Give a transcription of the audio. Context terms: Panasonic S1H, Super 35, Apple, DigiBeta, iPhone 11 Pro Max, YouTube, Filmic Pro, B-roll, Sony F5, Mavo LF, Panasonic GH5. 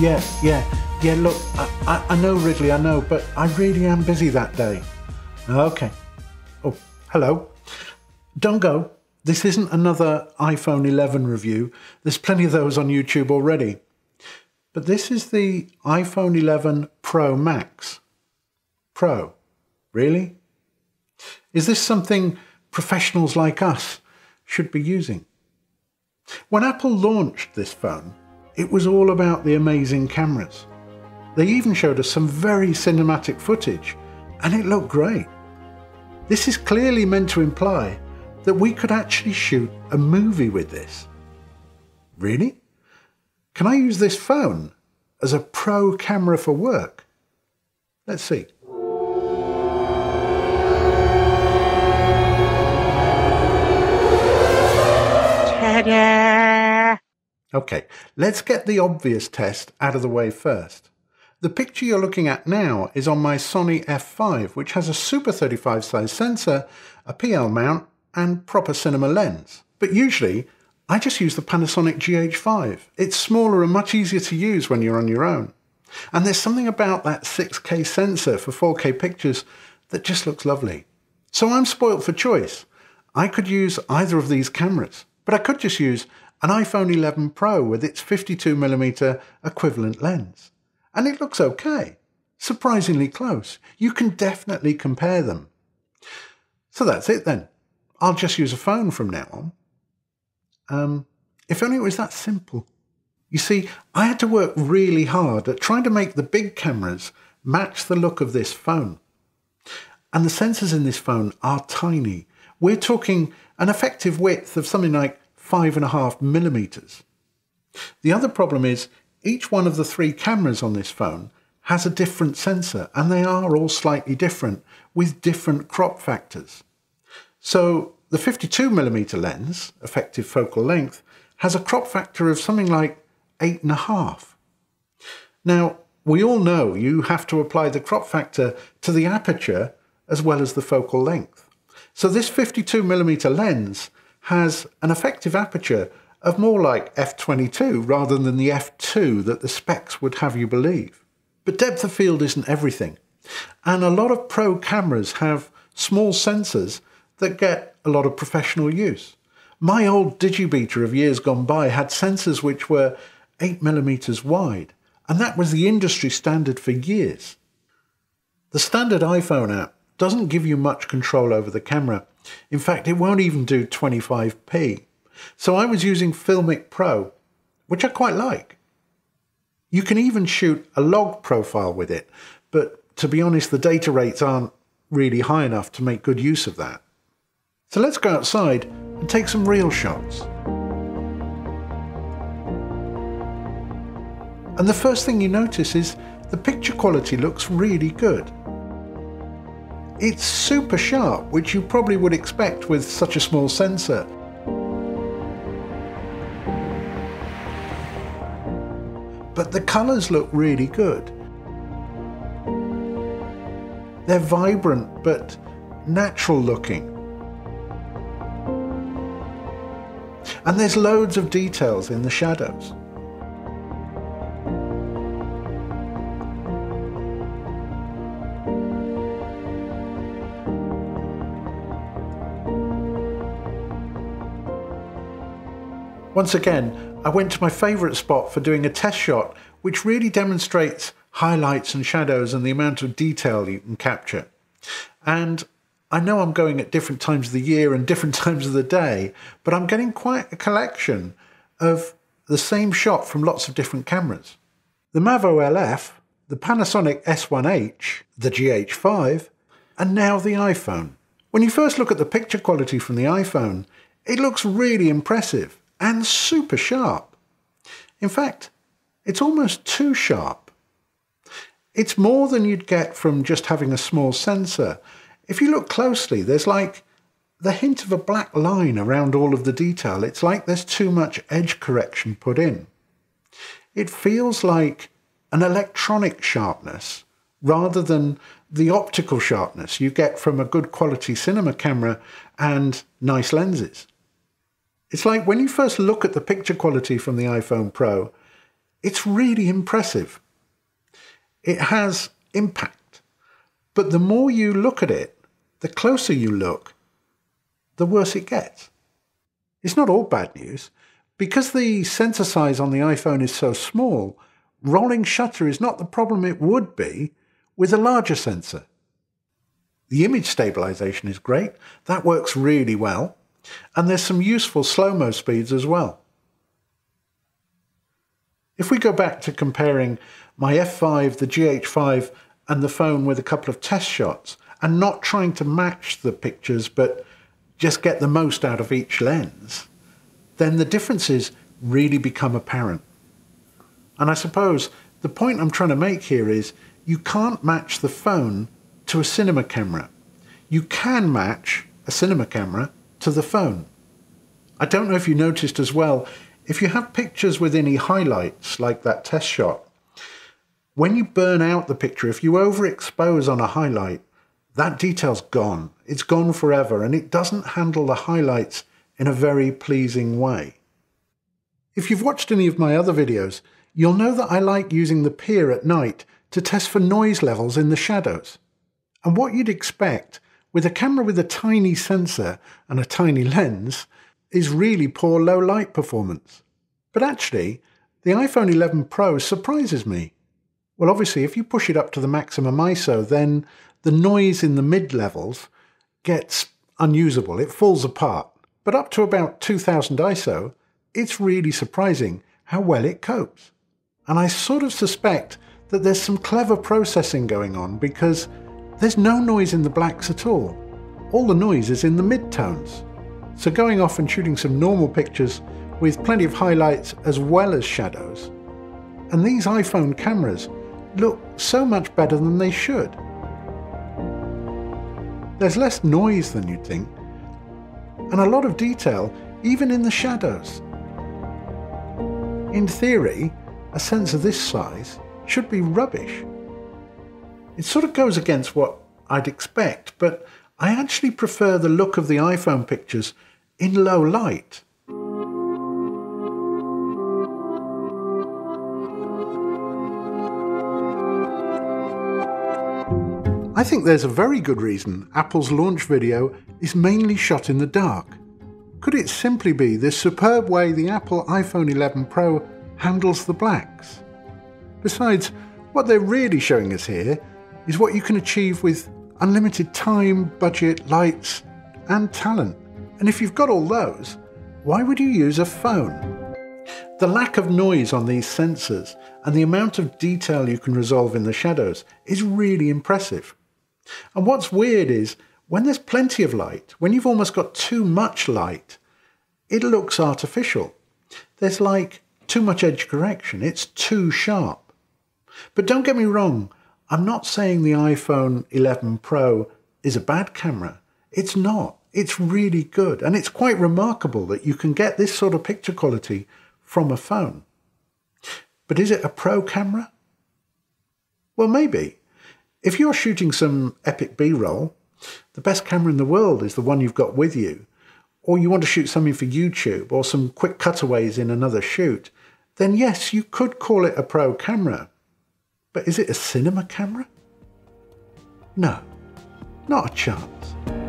Yeah, look, I know, Ridley, I know, but I really am busy that day. Okay. Oh, hello. Don't go. This isn't another iPhone 11 review. There's plenty of those on YouTube already. But this is the iPhone 11 Pro Max. Pro. Really? Is this something professionals like us should be using? When Apple launched this phone, it was all about the amazing cameras. They even showed us some very cinematic footage, and it looked great. This is clearly meant to imply that we could actually shoot a movie with this. Really? Can I use this phone as a pro camera for work? Let's see. Okay, let's get the obvious test out of the way first. The picture you're looking at now is on my Sony F5, which has a Super 35 size sensor, a PL mount, and proper cinema lens. But usually, I just use the Panasonic GH5. It's smaller and much easier to use when you're on your own. And there's something about that 6K sensor for 4K pictures that just looks lovely. So I'm spoilt for choice. I could use either of these cameras, but I could just use an iPhone 11 Pro with its 52mm equivalent lens. And it looks okay, surprisingly close. You can definitely compare them. So that's it then. I'll just use a phone from now on. If only it was that simple. You see, I had to work really hard at trying to make the big cameras match the look of this phone. And the sensors in this phone are tiny. We're talking an effective width of something like 5.5mm. The other problem is each one of the three cameras on this phone has a different sensor, and they are all slightly different with different crop factors. So the 52mm lens, effective focal length, has a crop factor of something like 8.5. Now, we all know you have to apply the crop factor to the aperture as well as the focal length. So this 52mm lens has an effective aperture of more like f/22 rather than the f/2 that the specs would have you believe. But depth of field isn't everything. And a lot of pro cameras have small sensors that get a lot of professional use. My old DigiBeta of years gone by had sensors which were 8mm wide, and that was the industry standard for years. The standard iPhone app doesn't give you much control over the camera. In fact, it won't even do 25p. So I was using Filmic Pro, which I quite like. You can even shoot a log profile with it, but to be honest, the data rates aren't really high enough to make good use of that. So let's go outside and take some real shots. And the first thing you notice is the picture quality looks really good. It's super sharp, which you probably would expect with such a small sensor. But the colours look really good. They're vibrant but natural looking. And there's loads of details in the shadows. Once again, I went to my favourite spot for doing a test shot, which really demonstrates highlights and shadows and the amount of detail you can capture. And I know I'm going at different times of the year and different times of the day, but I'm getting quite a collection of the same shot from lots of different cameras. The Mavo LF, the Panasonic S1H, the GH5, and now the iPhone. When you first look at the picture quality from the iPhone, it looks really impressive and super sharp. In fact, it's almost too sharp. It's more than you'd get from just having a small sensor. If you look closely, there's like the hint of a black line around all of the detail. It's like there's too much edge correction put in. It feels like an electronic sharpness rather than the optical sharpness you get from a good quality cinema camera and nice lenses. It's like when you first look at the picture quality from the iPhone Pro, It's really impressive. It has impact. But the more you look at it, the closer you look, the worse it gets. It's not all bad news. Because the sensor size on the iPhone is so small, rolling shutter is not the problem it would be with a larger sensor. The image stabilization is great. That works really well. And there's some useful slow-mo speeds as well. If we go back to comparing my F5, the GH5, and the phone with a couple of test shots, and not trying to match the pictures, but just get the most out of each lens, then the differences really become apparent. And I suppose the point I'm trying to make here is you can't match the phone to a cinema camera. You can match a cinema camera to the phone. I don't know if you noticed as well, if you have pictures with any highlights like that test shot, when you burn out the picture, if you overexpose on a highlight, that detail's gone. It's gone forever, and it doesn't handle the highlights in a very pleasing way. If you've watched any of my other videos, you'll know that I like using the pier at night to test for noise levels in the shadows. And what you'd expect with a camera with a tiny sensor and a tiny lens is really poor low light performance. But actually, the iPhone 11 Pro surprises me. Well, obviously, if you push it up to the maximum ISO, then the noise in the mid-levels gets unusable. It falls apart. But up to about 2000 ISO, it's really surprising how well it copes. And I sort of suspect that there's some clever processing going on, because there's no noise in the blacks at all. All the noise is in the mid-tones. So going off and shooting some normal pictures with plenty of highlights as well as shadows. And these iPhone cameras look so much better than they should. There's less noise than you'd think, and a lot of detail even in the shadows. In theory, a sensor this size should be rubbish. It sort of goes against what I'd expect, but I actually prefer the look of the iPhone pictures in low light. I think there's a very good reason Apple's launch video is mainly shot in the dark. Could it simply be this superb way the Apple iPhone 11 Pro handles the blacks? Besides, what they're really showing us here is what you can achieve with unlimited time, budget, lights, and talent. And if you've got all those, why would you use a phone? The lack of noise on these sensors and the amount of detail you can resolve in the shadows is really impressive. And what's weird is, when there's plenty of light, when you've almost got too much light, it looks artificial. There's like too much edge correction, it's too sharp. But don't get me wrong, I'm not saying the iPhone 11 Pro is a bad camera. It's not. It's really good. And it's quite remarkable that you can get this sort of picture quality from a phone. But is it a pro camera? Well, maybe. If you're shooting some epic B-roll, the best camera in the world is the one you've got with you. Or you want to shoot something for YouTube or some quick cutaways in another shoot, then yes, you could call it a pro camera. But is it a cinema camera? No, not a chance.